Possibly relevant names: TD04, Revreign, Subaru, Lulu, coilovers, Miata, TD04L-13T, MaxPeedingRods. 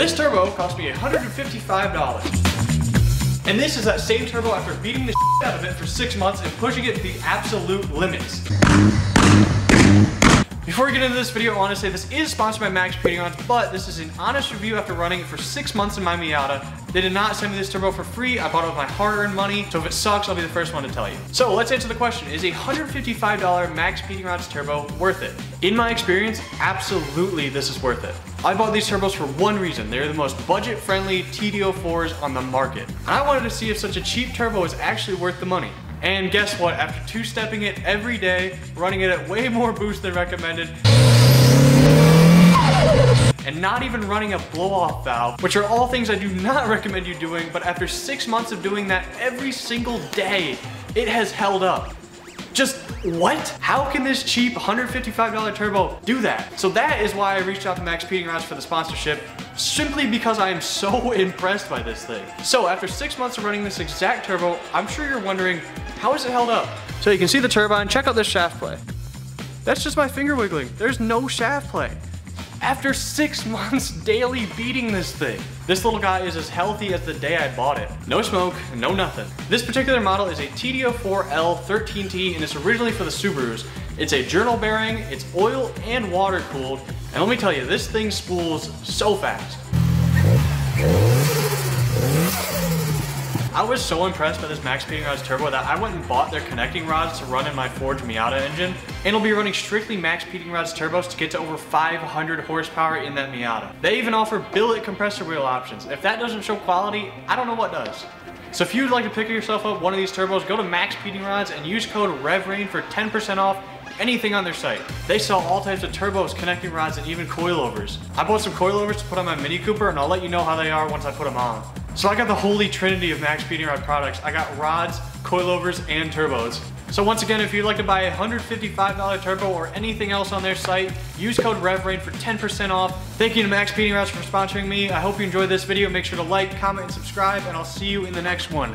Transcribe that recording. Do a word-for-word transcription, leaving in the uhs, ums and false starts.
This turbo cost me one hundred fifty-five dollars. And this is that same turbo after beating the shit out of it for six months and pushing it to the absolute limits. Before we get into this video, I want to say this is sponsored by MaxPeedingRods, but this is an honest review after running it for six months in my Miata. They did not send me this turbo for free. I bought it with my hard-earned money, so if it sucks, I'll be the first one to tell you. So let's answer the question, is a one hundred fifty-five dollar MaxPeedingRods turbo worth it? In my experience, absolutely this is worth it. I bought these turbos for one reason. They're the most budget-friendly T D O fours on the market. And I wanted to see if such a cheap turbo is actually worth the money. And guess what, after two-stepping it every day, running it at way more boost than recommended, and not even running a blow-off valve, which are all things I do not recommend you doing, but after six months of doing that every single day, it has held up. Just what? How can this cheap one hundred fifty-five dollar turbo do that? So that is why I reached out to MaxPeedingRods for the sponsorship, simply because I am so impressed by this thing. So after six months of running this exact turbo, I'm sure you're wondering, how is it held up? So you can see the turbine, check out this shaft play. That's just my finger wiggling, there's no shaft play. After six months daily beating this thing. This little guy is as healthy as the day I bought it. No smoke, no nothing. This particular model is a T D O four L thirteen T and it's originally for the Subarus. It's a journal bearing, it's oil and water cooled. And let me tell you, this thing spools so fast. I was so impressed by this MaxPeedingRods turbo that I went and bought their connecting rods to run in my forged Miata engine, and it'll be running strictly MaxPeedingRods turbos to get to over five hundred horsepower in that Miata. They even offer billet compressor wheel options. If that doesn't show quality, I don't know what does. So if you'd like to pick yourself up one of these turbos, go to MaxPeedingRods and use code Revreign for ten percent off anything on their site. They sell all types of turbos, connecting rods, and even coilovers. I bought some coilovers to put on my Mini Cooper, and I'll let you know how they are once I put them on. So I got the holy trinity of MaxPeedingRods products. I got rods, coilovers, and turbos. So once again, if you'd like to buy a one hundred fifty-five dollar turbo or anything else on their site, use code Revreign for ten percent off. Thank you to MaxPeedingRods for sponsoring me. I hope you enjoyed this video. Make sure to like, comment, and subscribe, and I'll see you in the next one.